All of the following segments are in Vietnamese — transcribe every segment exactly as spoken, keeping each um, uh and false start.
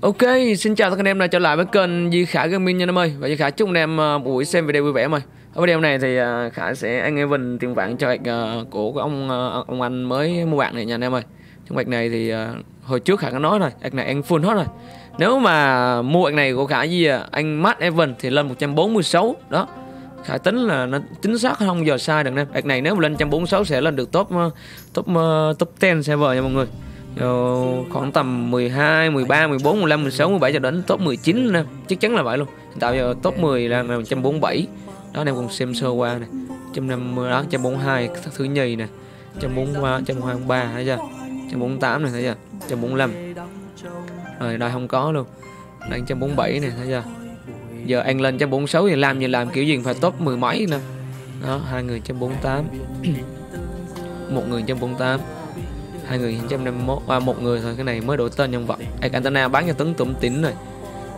Ok, xin chào tất cả anh em đã trở lại với kênh Duy Khải Gaming nha anh em ơi. Và Duy Khải chúc anh em một buổi xem video vui vẻ em ơi. Ở video này thì Khải sẽ anh em mình tìm bạn cho bạn của ông ông anh mới mua bạn này nha anh em ơi. Trong bạn này thì hồi trước Khải có nói rồi, bạn này ăn full hết rồi. Nếu mà mua bạn này của Khải gì anh Matt Evan thì lên một trăm bốn mươi sáu đó. Khải tính là nó chính xác không giờ sai được nè. Bạn này nếu mà lên một trăm bốn mươi sáu sẽ lên được top top top mười server nha mọi người. Rồi khoảng tầm mười hai, mười ba, mười bốn, mười lăm, mười sáu, mười bảy cho đến top mười chín nè, chắc chắn là vậy luôn. Tạo giờ top mười là một trăm bốn mươi bảy. Đó em còn xem sơ qua nè. một trăm năm mươi đó, một trăm bốn mươi hai thứ nhì nè. một trăm bốn mươi ba, một trăm hai mươi ba thấy chưa? một trăm bốn mươi tám này thấy chưa? một trăm bốn mươi lăm. Rồi đây không có luôn. Đang một trăm bốn mươi bảy này thấy chưa? Giờ anh lên một trăm bốn mươi sáu thì làm gì làm kiểu gì phải top mười mấy nè. Đó, hai người một trăm bốn mươi tám. Một người một trăm bốn mươi tám. Hai người một trăm năm mươi mốt, à, một người thôi, cái này mới đổi tên nhân vật. Arcantana bán cho Tấn Tụm Tín rồi.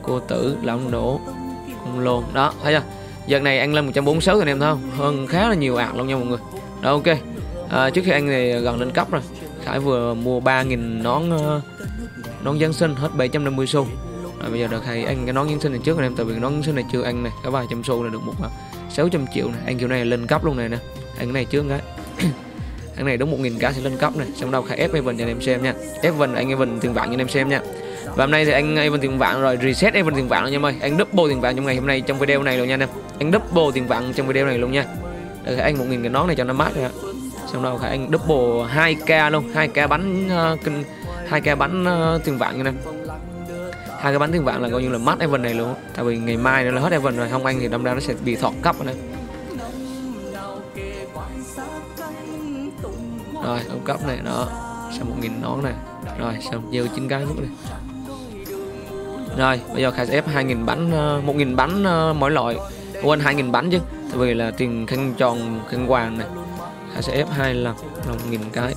Cô Tử, Lão Nổ, Ông Lôn. Đó, thấy chưa? Giờ này anh lên một trăm bốn mươi sáu rồi anh em thấy không? Hơn khá là nhiều ạc luôn nha mọi người. Đó, ok. À, trước khi anh này gần lên cấp rồi. Khải vừa mua ba nghìn nón nón Giáng sinh hết bảy trăm năm mươi xu. Rồi bây giờ được hay anh cái nón Giáng sinh này trước anh em. Tại vì nón Giáng sinh này chưa ăn này, cả vài trăm xu là được một sáu trăm triệu này. Anh kiểu này lên cấp luôn này nè. Anh cái này trước cái. Cái này đúng một nghìn cá sẽ lên cấp này, xong đâu Khải ép Evan cho anh em xem nha. Evan anh Evan tiền vạn cho anh em xem nha. Và hôm nay thì anh Evan tiền vạn rồi, reset Evan tiền vạn nha em ơi. Anh double tiền vạn trong ngày hôm nay trong video này luôn nha anh em. Anh double tiền vạn trong video này luôn nha. Để Khải anh một nghìn cái nón này cho nó mát rồi ạ. Xong đâu Khải anh double hai k luôn, hai k bánh kinh uh, hai k bánh uh, tiền vạn nha em. Hai cái bánh tiền vạn là coi như là mát Evan này luôn, tại vì ngày mai nữa là hết Evan rồi, không anh thì đâm ra nó sẽ bị thọt cấp nữa. Rồi ông cấp này đó, xong một nghìn nón này, rồi xong dư chín cái nữa này. Rồi bây giờ Khải sẽ ép hai nghìn bánh, một nghìn bánh mỗi loại, quên hai nghìn bánh chứ, tại vì là tiền khăn tròn khăn hoàng này, Khải sẽ ép hai lần, một nghìn cái.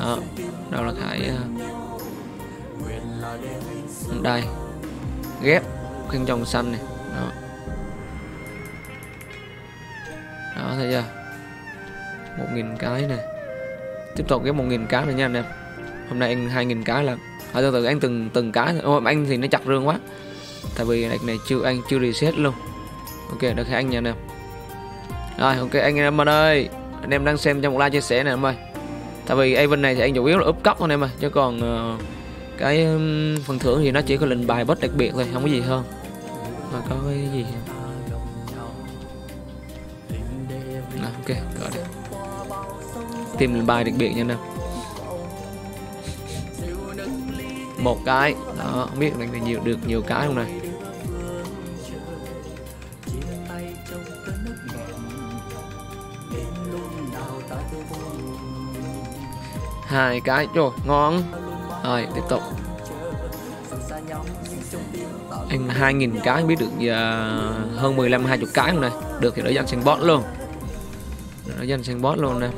Đó, đâu là Khải đây, ghép khăn tròn xanh này, đó, đó thấy chưa, một nghìn cái này. Tiếp tục cái một nghìn cá nữa nha anh em. Hôm nay anh hai nghìn cá là à, từ từ anh từng từng cá. Ô, anh thì nó chặt rương quá. Tại vì này, này chưa anh chưa reset luôn. Ok, được anh nha anh em. Rồi ok anh em ơi. Anh em đang xem cho một like chia sẻ này em ơi. Tại vì event này thì anh chủ yếu là up cấp anh em ơi, chứ còn uh, cái um, phần thưởng thì nó chỉ có lệnh bài boss đặc biệt thôi, không có gì hơn. Mà có cái gì. Nào, ok, gọi đi. Tìm lên bài đặc biệt nha anh em. Một cái đó, không biết là nhiều được nhiều cái không này. Hai cái rồi, ngon. Rồi tiếp tục. Anh hai nghìn cái biết được giờ hơn mười lăm hai mươi cái không này. Được thì đổi danh sang bot luôn. Đổi danh sang bot luôn nè.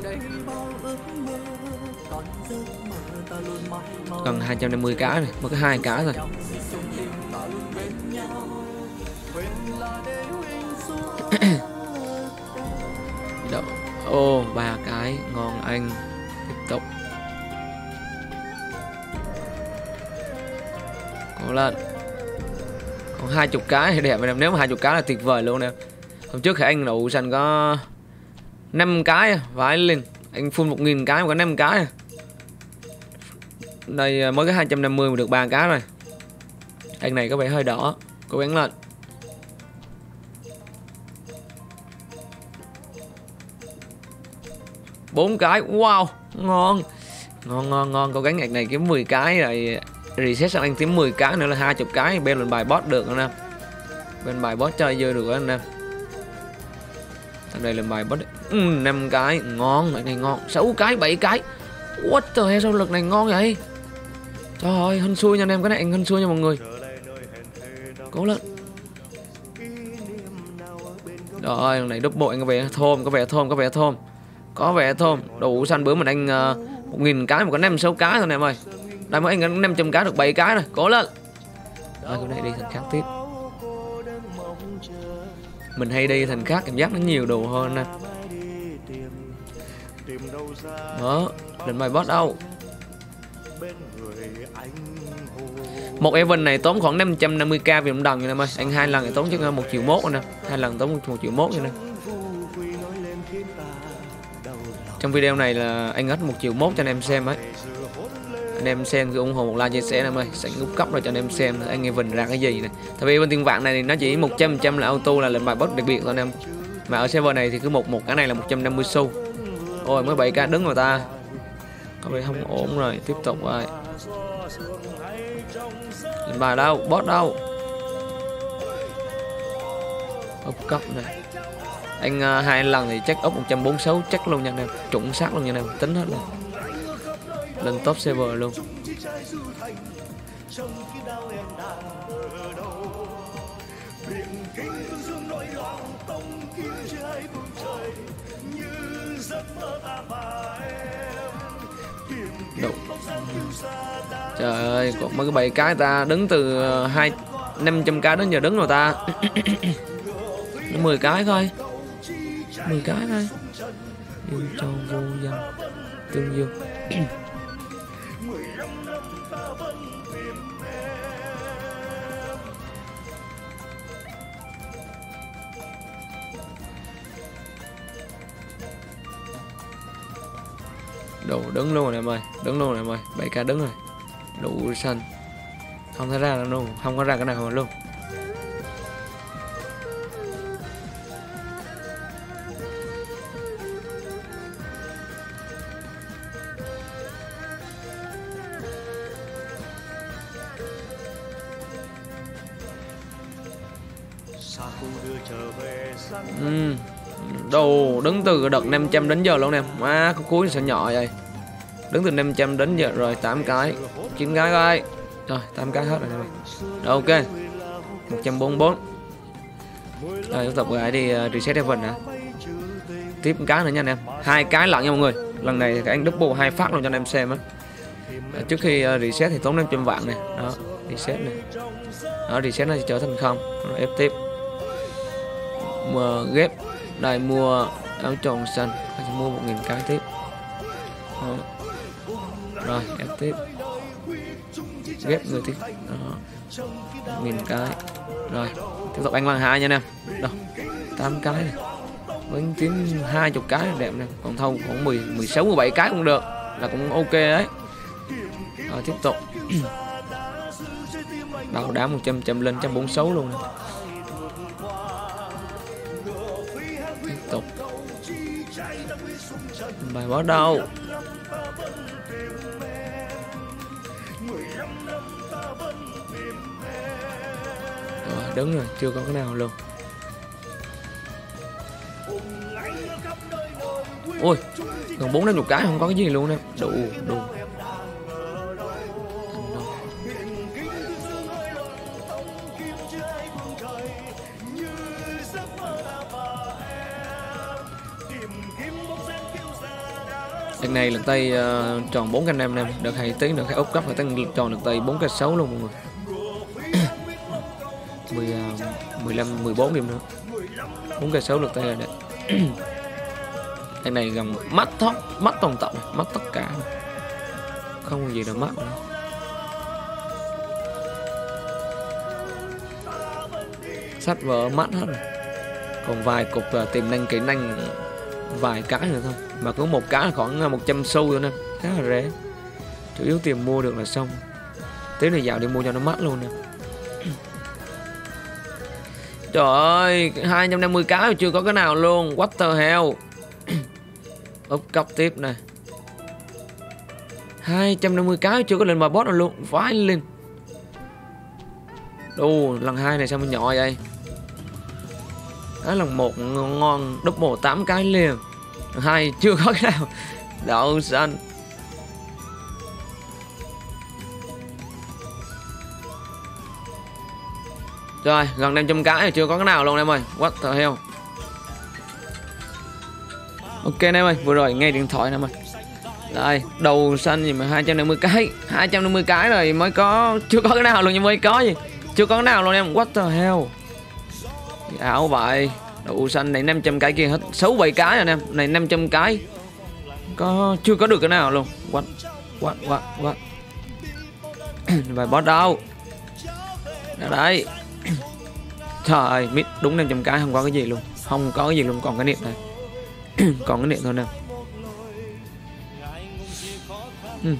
Cần hai trăm năm mươi cá này, mới có hai cá thôi. Ô, ba cái ngon anh. Tiếp tục. Cố lên. Còn hai mươi cái thì đẹp em, nếu mà hai mươi cái là tuyệt vời luôn nè. Hôm trước thì anh nụ xanh có năm cái vãi lên, anh full một nghìn cái mà có năm cái. Đây mới có hai trăm năm mươi mà được ba cá rồi. Anh này có vẻ hơi đỏ, cố gắng lên. bốn cái, wow, ngon. Ngon ngon ngon, cố gắng anh này kiếm mười cái rồi reset sang anh kiếm mười cái nữa là hai mươi cái, bên lên bài boss được anh em. Bên bài boss chơi dư được anh em. Thằng này là bài boss. Ừ, năm cái, ngon, anh này ngon. sáu cái, bảy cái. What the hell, sao lực này ngon vậy? Trời ơi, hên xui nha anh em, cái này anh hên xui nha mọi người. Cố lên. Trời ơi, này double anh có vẻ thôm, có vẻ thôm, có vẻ thôm. Có vẻ thôm, đủ xanh bữa mình anh uh, một nghìn cái mà có năm sáu cái thôi nè em ơi. Đây mới anh năm trăm cái được bảy cái rồi, cố lên. Rồi cái này đi thành khác tiếp. Mình hay đi thành khác cảm giác nó nhiều đồ hơn nè. Đó, lên bài boss đâu. Một event này tốn khoảng năm trăm năm mươi k Việt Nam đồng anh em ơi. Anh hai lần thì tốn chứ một triệu mốt anh em. Hai lần tốn một triệu mốt anh em. Trong video này là anh hết một triệu mốt cho anh em xem ấy. Anh em xem cứ ủng hộ một like chia sẻ anh em ơi, sẽ ngút cấp rồi cho anh em xem anh event ra cái gì này. Tại vì bên tiền vạn này thì nó chỉ một trăm phần trăm là auto là lệnh bài bất đặc biệt thôi anh em. Mà ở server này thì cứ một một cái này là một trăm năm mươi xu. Ôi mới bảy k đứng rồi ta. Có vẻ không ổn rồi, tiếp tục rồi. Lệnh bài đâu, boss đâu. Up cấp này. Anh hai lần thì chắc up một trăm bốn mươi sáu chắc luôn nha anh em, chuẩn xác luôn nha anh em, tính hết rồi. Lên top server luôn. Đủ. Trời ơi, còn mấy cái bảy cái ta đứng từ hai năm trăm k đến giờ đứng rồi ta. mười cái thôi. mười cái thôi. Yêu châu vô danh tương dương. Đủ đứng luôn rồi em ơi, đứng luôn rồi em ơi, bảy k đứng rồi. Đủ xanh. Không thấy ra luôn, không có ra cái nào luôn. Ừ. Đồ đứng từ đợt năm trăm đến giờ luôn em. Má à, cuối sẽ nhỏ vậy. Đứng từ năm trăm đến giờ rồi, tám cái, chín cái coi. Rồi, tám cái hết rồi em. Ok. một trăm bốn mươi bốn. Rồi tiếp tục lại đi uh, reset event hả? Tiếp cái nữa nha anh em. Hai cái lận nha mọi người. Lần này thì anh double hai phát luôn cho anh em xem á. À, trước khi uh, reset thì tốn năm trăm vạn này. Đó, reset này. Đó, reset nó sẽ trở thành không. Rồi ép tiếp. Mua ghép đây, mua áo tròn xanh, anh sẽ mua một nghìn cái tiếp. Đó. Rồi ép tiếp, ghép người tiếp một nghìn cái. Rồi tiếp tục anh mang hai nha nè, đâu tám cái này. Vẫn kiếm hai chục cái đẹp nè, còn thâu khoảng mười mười sáu mười bảy cái cũng được, là cũng ok đấy. Rồi tiếp tục đầu đá một trăm trăm lên trăm bốn sáu luôn nè. Tục bài báo đâu à, đứng rồi chưa có cái nào luôn. Ôi còn bốn đến chục cái không có cái gì luôn nè. Đủ đủ lần này lần tay uh, tròn bốn k năm em, được hai tiếng được hai ốp cấp và tăng tròn được tay bốn k sáu luôn mọi người. mười lăm mười bốn điểm nữa, bốn k sáu được tay là đẹp. Lần này gần mắt thoát mắt toàn tổng mắt tất cả, không có gì là mắt nữa. Sách vở mắt hết rồi, còn vài cục uh, tiềm năng kỹ năng vài cái nữa thôi, mà có một cái là khoảng một trăm xu nữa nè, khá là rẻ, chủ yếu tìm mua được là xong. Tiếng này dạo đi mua cho nó mắc luôn nè. Trời ơi hai trăm năm mươi cái chưa có cái nào luôn, what the hell. Úp cấp tiếp nè, hai trăm năm mươi cái chưa có lên mà boss nào luôn, vãi lên. Đù lần hai này sao mà nhỏ vậy. Đó là một ngon double tám cái liền, hai chưa có cái nào. Đậu xanh. Rồi gần năm trăm cái thì chưa có cái nào luôn em ơi, what the hell. Ok em ơi, vừa rồi nghe điện thoại em ơi. Đây đầu xanh gì mà hai trăm năm mươi cái, hai trăm năm mươi cái rồi mới có, chưa có cái nào luôn, nhưng mới có gì chưa có cái nào luôn em, what the hell. Ảo vậy. Đậu xanh này năm trăm cái kia hết sáu bảy cái rồi em. Này năm trăm cái có chưa có được cái nào luôn. What what what what. Bài boss đâu. Đấy. Trời ơi, mít đúng năm trăm cái không có cái gì luôn. Không có cái gì luôn, còn cái niệm thôi. Còn cái niệm thôi nè. Ừ.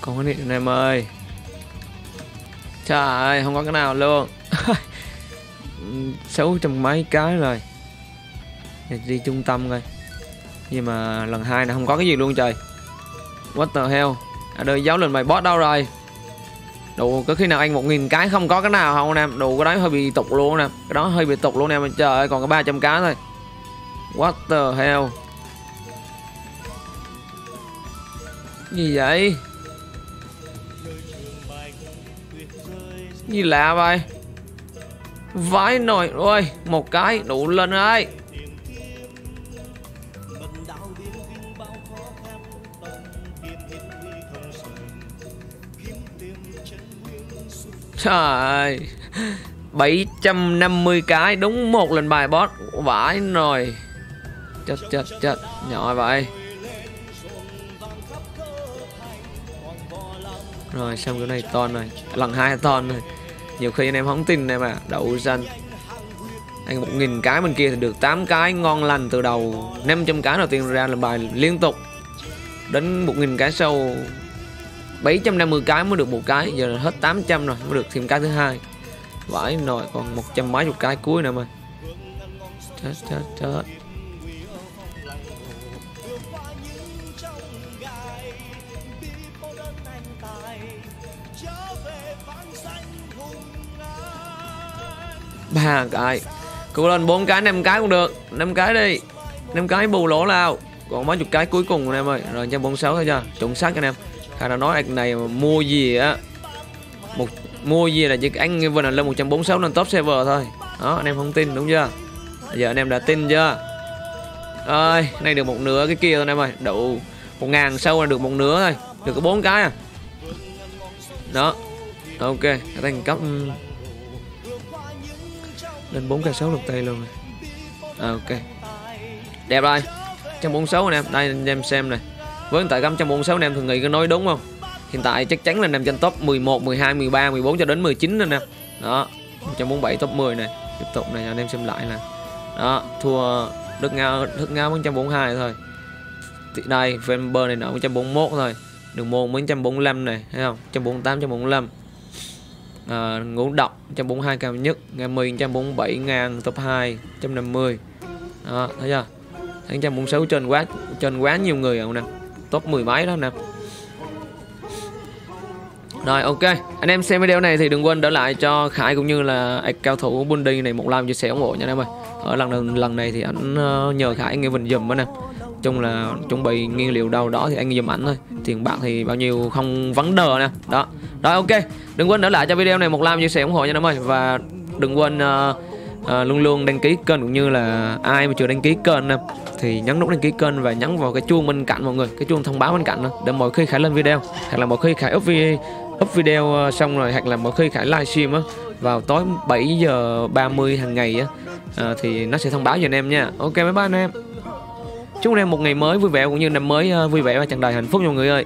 Không có niệm em ơi. Trời ơi, không có cái nào luôn. sáu trăm mấy cái rồi. Đi trung tâm rồi. Nhưng mà lần hai này không có cái gì luôn trời. What the hell. À đời giáo lên mày boss đâu rồi. Đủ có khi nào anh một nghìn cái không có cái nào không em. Đủ cái đó hơi bị tục luôn nè. Cái đó hơi bị tục luôn em. Trời ơi, còn có ba trăm cái thôi. What the hell. Gì vậy? Gì lạ vậy? Vãi nồi ôi, một cái đủ lên ơi. Trời ơi, bảy trăm năm mươi cái đúng một lần bài boss. Vãi nồi. Chết chết chết, nhỏ vậy. Rồi xong cái này ton rồi, lần hai ton rồi. Nhiều khi anh em không tin em à, đậu xanh. Anh một nghìn cái bên kia thì được tám cái ngon lành từ đầu. năm trăm cái đầu tiên ra làm bài liên tục. Đến một nghìn cái sau bảy trăm năm mươi cái mới được một cái, giờ là hết tám trăm rồi mới được thêm cái thứ hai. Vãi nồi, còn một trăm mấy chục cái cuối nữa mà. Chết chết chết. ba cái. Cố lên, bốn cái, năm cái cũng được. năm cái đi. năm cái bù lỗ nào. Còn mấy chục cái cuối cùng rồi em ơi. Rồi một trăm bốn mươi sáu thôi chưa? Trụng sát anh em. Khả năng nói này mua gì á. Một mua gì là chỉ anh Vinh là lên một trăm bốn mươi sáu lên top server thôi. Đó, anh em không tin đúng chưa? Bây giờ anh em đã tin chưa? Ơi, nay được một nửa cái kia thôi em ơi. Đủ một nghìn sâu là được một nửa thôi. Được có bốn cái à. Đó. Ok, thành cấp lên bốn k sáu lục tay luôn. À, ok. Đẹp rồi. một trăm bốn mươi sáu anh em, đây anh em xem này. Với hiện tại một trăm bốn mươi sáu anh em thường nghĩ cái nói đúng không? Hiện tại chắc chắn là nằm trên top mười một, mười hai, mười ba, mười bốn cho đến mười chín anh em. Đó, một trăm bốn mươi bảy top mười này. Tiếp tục này anh em xem lại nè. Đó, thua Đức Ngao, Đức Ngao một trăm bốn mươi hai thôi. Đây, Vember này nó một trăm bốn mươi mốt thôi. Đường môn một trăm bốn mươi lăm này, thấy không? một trăm bốn mươi tám, một trăm bốn mươi lăm. À, ngũ độc một trăm bốn mươi hai cao nhất, Nga Mi một trăm bốn mươi bảy ngàn top hai một trăm năm mươi. Đó, thấy chưa? một trăm bốn mươi sáu trên quá, trên quá nhiều người rồi nè. Top mười mấy đó nè. Rồi ok, anh em xem video này thì đừng quên để lại cho Khải cũng như là cao thủ Bundy này một like chia sẻ ủng hộ nha anh em ơi. Ở lần lần này thì ảnh nhờ Khải nghe mình giùm đó nè. Chung là chuẩn bị nguyên liệu đâu đó thì anh giùm ảnh thôi. Tiền bạc thì bao nhiêu không vấn đề nè. Đó. Rồi ok, đừng quên để lại cho video này một like chia sẻ ủng hộ nha anh em ơi. Và đừng quên uh, uh, luôn luôn đăng ký kênh, cũng như là ai mà chưa đăng ký kênh nè thì nhấn nút đăng ký kênh và nhấn vào cái chuông bên cạnh mọi người, cái chuông thông báo bên cạnh đó, để mỗi khi Khải lên video hoặc là mỗi khi Khải up video, up video xong rồi, hoặc là mỗi khi Khải livestream á vào tối bảy giờ ba mươi hàng ngày á uh, thì nó sẽ thông báo cho anh em nha. Ok, bye bye anh em. Chúc anh em một ngày mới vui vẻ cũng như năm mới vui vẻ và tràn đầy hạnh phúc nha mọi người ơi.